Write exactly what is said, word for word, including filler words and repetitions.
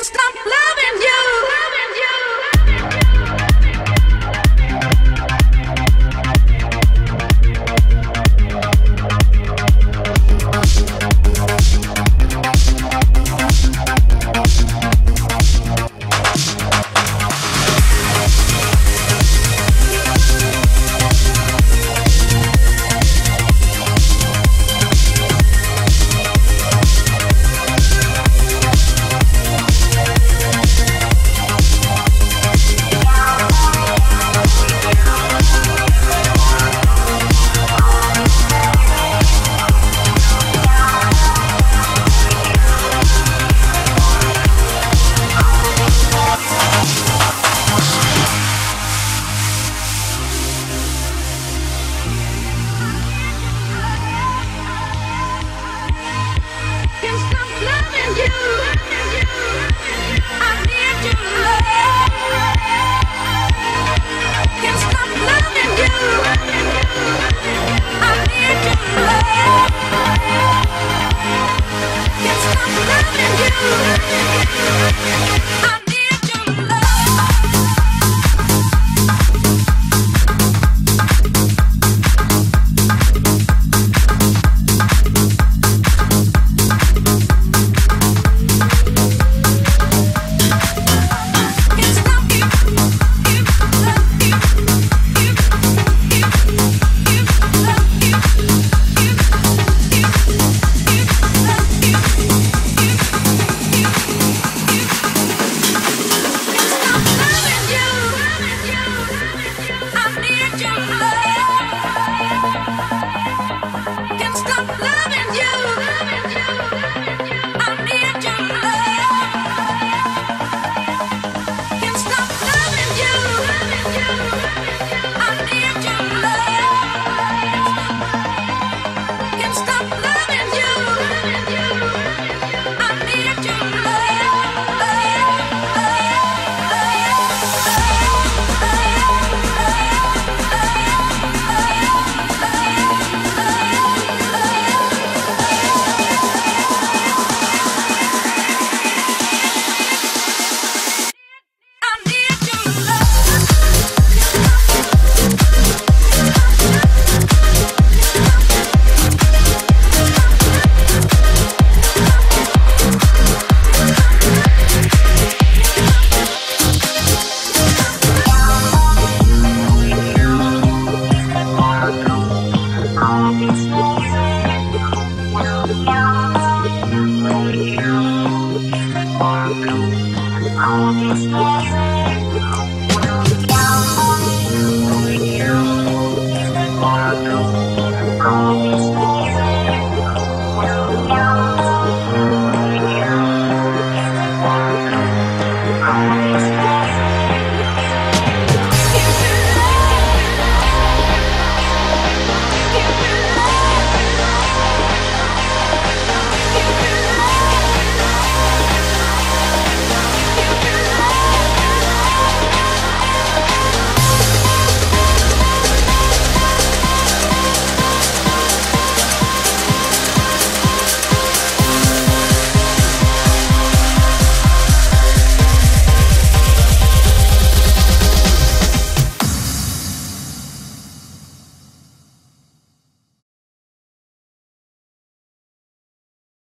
can't stop loving you. Loving you. All this